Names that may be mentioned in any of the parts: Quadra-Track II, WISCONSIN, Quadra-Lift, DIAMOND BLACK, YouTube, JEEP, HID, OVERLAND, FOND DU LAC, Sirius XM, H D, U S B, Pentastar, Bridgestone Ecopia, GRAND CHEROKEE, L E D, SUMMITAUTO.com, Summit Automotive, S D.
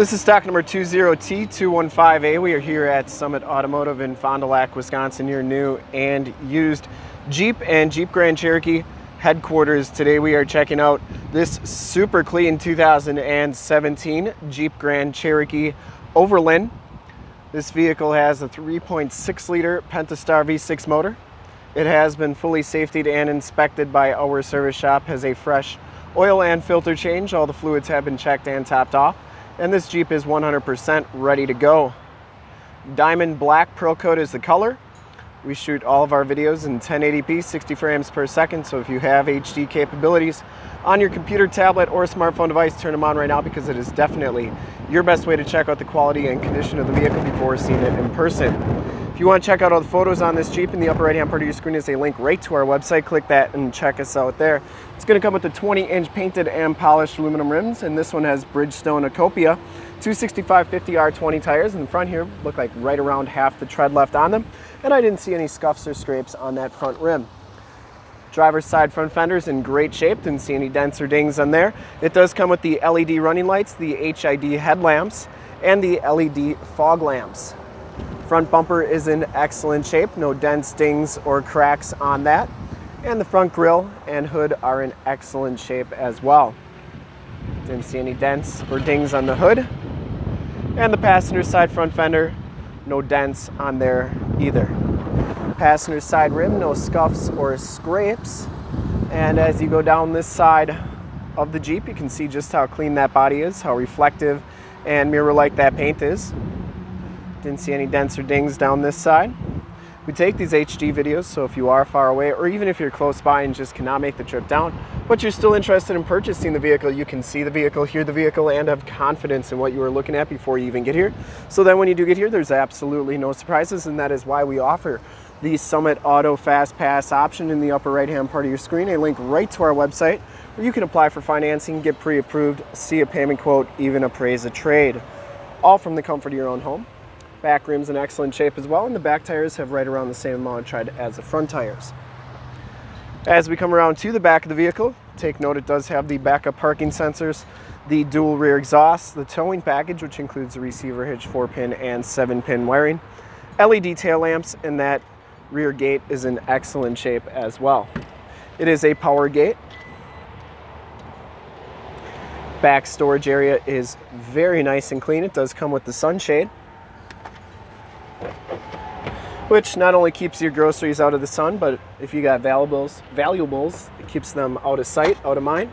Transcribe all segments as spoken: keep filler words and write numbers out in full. This is stock number two zero T two one five A. We are here at Summit Automotive in Fond du Lac, Wisconsin, your new and used Jeep and Jeep Grand Cherokee headquarters. Today we are checking out this super clean two thousand seventeen Jeep Grand Cherokee Overland. This vehicle has a three point six liter Pentastar V six motor. It has been fully safetied and inspected by our service shop, has a fresh oil and filter change. All the fluids have been checked and topped off. And this Jeep is one hundred percent ready to go. Diamond Black Pearl Coat is the color. We shoot all of our videos in ten eighty p, sixty frames per second, so if you have H D capabilities on your computer, tablet, or smartphone device, turn them on right now because it is definitely your best way to check out the quality and condition of the vehicle before seeing it in person. If you want to check out all the photos on this Jeep, in the upper right-hand part of your screen is a link right to our website. Click that and check us out there. It's going to come with the twenty inch painted and polished aluminum rims, and this one has Bridgestone Ecopia two sixty-five fifty R twenty tires in the front here. Look like right around half the tread left on them, and I didn't see any scuffs or scrapes on that front rim. Driver's side front fender is in great shape, didn't see any dents or dings on there. It does come with the L E D running lights, the H I D headlamps, and the L E D fog lamps. Front bumper is in excellent shape, no dents, dings, or cracks on that. And the front grille and hood are in excellent shape as well. Didn't see any dents or dings on the hood. And the passenger side front fender, no dents on there either. Passenger side rim, no scuffs or scrapes. And as you go down this side of the Jeep, you can see just how clean that body is, how reflective and mirror-like that paint is. Didn't see any dents or dings down this side. We take these H D videos, so if you are far away or even if you're close by and just cannot make the trip down, but you're still interested in purchasing the vehicle, you can see the vehicle, hear the vehicle, and have confidence in what you are looking at before you even get here. So then when you do get here, there's absolutely no surprises, and that is why we offer the Summit Auto Fast Pass option in the upper right-hand part of your screen, a link right to our website where you can apply for financing, get pre-approved, see a payment quote, even appraise a trade, all from the comfort of your own home. Back rim's in excellent shape as well, and the back tires have right around the same amount of tread as the front tires. As we come around to the back of the vehicle, take note it does have the backup parking sensors, the dual rear exhaust, the towing package, which includes the receiver hitch, four pin and seven pin wiring, L E D tail lamps, and that rear gate is in excellent shape as well. It is a power gate. Back storage area is very nice and clean. It does come with the sunshade, which not only keeps your groceries out of the sun, but if you got valuables, valuables, it keeps them out of sight, out of mind.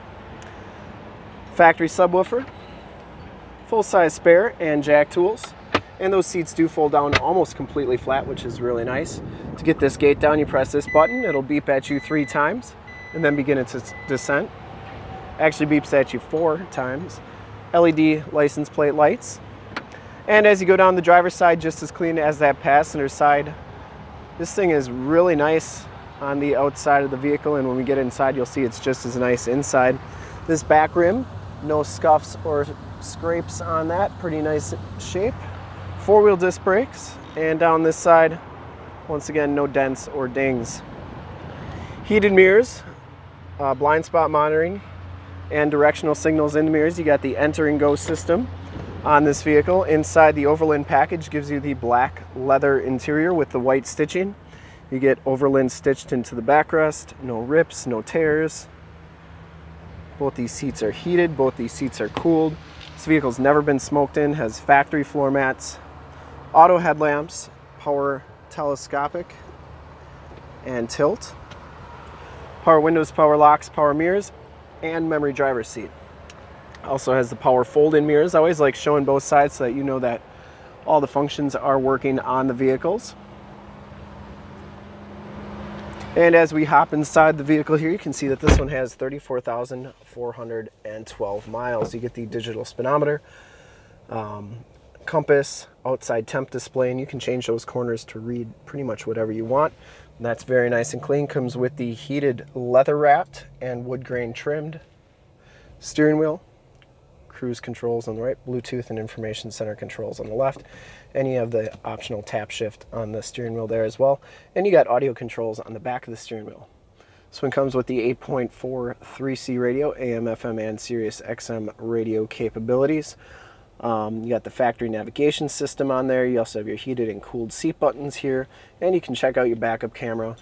Factory subwoofer, full-size spare and jack tools, and those seats do fold down almost completely flat, which is really nice. To get this gate down, you press this button, it'll beep at you three times, and then begin its descent. Actually beeps at you four times. L E D license plate lights. And as you go down the driver's side, just as clean as that passenger side. This thing is really nice on the outside of the vehicle, and when we get inside you'll see it's just as nice inside. This back rim, no scuffs or scrapes on that, pretty nice shape. Four-wheel disc brakes, and down this side once again no dents or dings. Heated mirrors, uh, blind spot monitoring, and directional signals in the mirrors. You got the enter and go system on this vehicle. Inside, the Overland package gives you the black leather interior with the white stitching. You get Overland stitched into the backrest, no rips, no tears. Both these seats are heated, both these seats are cooled. This vehicle's never been smoked in, has factory floor mats, auto headlamps, power telescopic and tilt, power windows, power locks, power mirrors, and memory driver's seat. Also has the power fold-in mirrors. I always like showing both sides so that you know that all the functions are working on the vehicles. And as we hop inside the vehicle here, you can see that this one has thirty-four thousand four hundred twelve miles. You get the digital speedometer, um, compass, outside temp display, and you can change those corners to read pretty much whatever you want. And that's very nice and clean. Comes with the heated leather wrapped and wood grain trimmed steering wheel, cruise controls on the right, Bluetooth and information center controls on the left, and you have the optional tap shift on the steering wheel there as well, and you got audio controls on the back of the steering wheel. This one comes with the eight point four three C radio, A M F M and Sirius X M radio capabilities. Um, you got the factory navigation system on there. You also have your heated and cooled seat buttons here, and you can check out your backup camera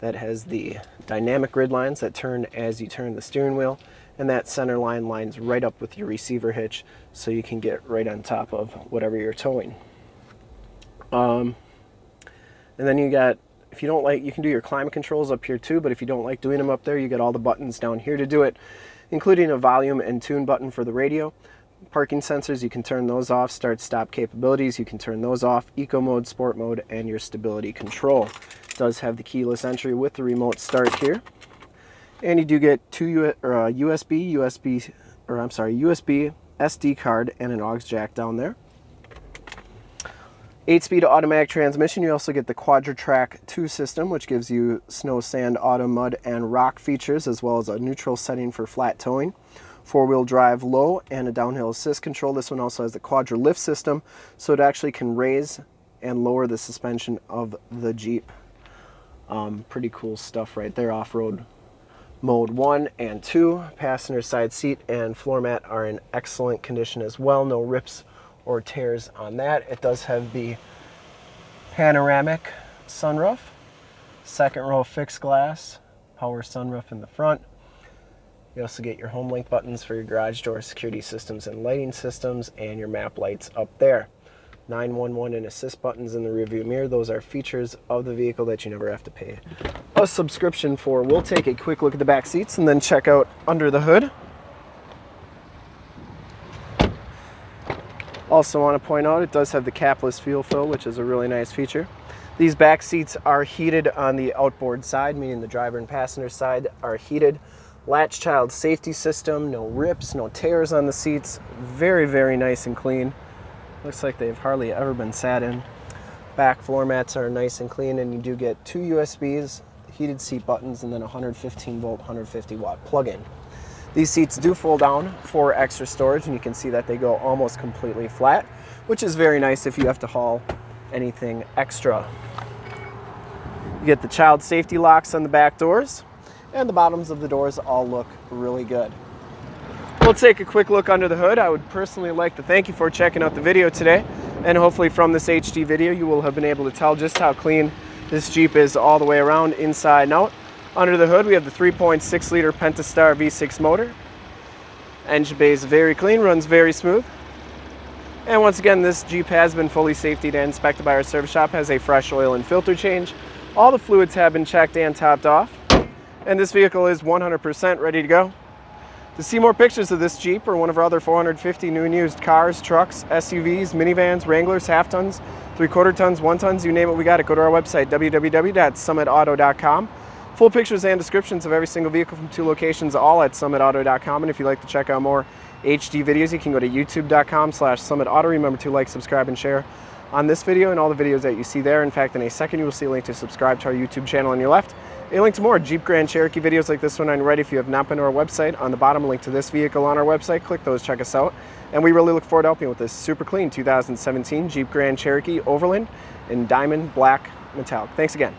that has the dynamic grid lines that turn as you turn the steering wheel, and that center line lines right up with your receiver hitch, so you can get right on top of whatever you're towing. Um, and then you got, if you don't like, you can do your climate controls up here too, but if you don't like doing them up there, you get all the buttons down here to do it, including a volume and tune button for the radio. Parking sensors, you can turn those off. Start stop capabilities, you can turn those off. Eco mode, sport mode, and your stability control. It does have the keyless entry with the remote start here, and you do get two or, uh, USB, USB, or I'm sorry, U S B, S D card, and an aux jack down there. Eight-speed automatic transmission. You also get the Quadra-Track two system, which gives you snow, sand, autumn, mud, and rock features, as well as a neutral setting for flat towing. Four-wheel drive low and a downhill assist control. This one also has the Quadra-Lift system, so it actually can raise and lower the suspension of the Jeep. Um, pretty cool stuff right there. Off-road mode one and two. Passenger side seat and floor mat are in excellent condition as well. No rips or tears on that. It does have the panoramic sunroof, second row fixed glass, power sunroof in the front. You also get your home link buttons for your garage door, security systems and lighting systems, and your map lights up there. nine one one and assist buttons in the rearview mirror. Those are features of the vehicle that you never have to pay a subscription for. We'll take a quick look at the back seats and then check out under the hood. Also want to point out, it does have the capless fuel fill, which is a really nice feature. These back seats are heated on the outboard side, meaning the driver and passenger side are heated. Latch child safety system, no rips, no tears on the seats. Very, very nice and clean. Looks like they've hardly ever been sat in. Back floor mats are nice and clean, and you do get two U S Bs, heated seat buttons, and then one hundred fifteen volt, one hundred fifty watt plug-in. These seats do fold down for extra storage, and you can see that they go almost completely flat, which is very nice if you have to haul anything extra. You get the child safety locks on the back doors, and the bottoms of the doors all look really good. We'll take a quick look under the hood. I would personally like to thank you for checking out the video today, and hopefully from this H D video you will have been able to tell just how clean this Jeep is all the way around, inside and out. Under the hood we have the three point six liter Pentastar V six motor. Engine bay is very clean, runs very smooth. And once again, this Jeep has been fully safety and inspected by our service shop, has a fresh oil and filter change. All the fluids have been checked and topped off. And this vehicle is one hundred percent ready to go. To see more pictures of this Jeep or one of our other four hundred fifty new and used cars, trucks, S U Vs, minivans, Wranglers, half tons, three quarter tons, one tons, you name it, we got it. Go to our website, w w w dot summit auto dot com. Full pictures and descriptions of every single vehicle from two locations, all at summit auto dot com. And if you'd like to check out more H D videos, you can go to youtube dot com slash summit auto. Remember to like, subscribe, and share on this video and all the videos that you see there. In fact, in a second, you will see a link to subscribe to our YouTube channel on your left. A link to more Jeep Grand Cherokee videos like this one on your right. If you have not been to our website, on the bottom, a link to this vehicle on our website. Click those, check us out. And we really look forward to helping you with this super clean two thousand seventeen Jeep Grand Cherokee Overland in Diamond Black Metallic. Thanks again.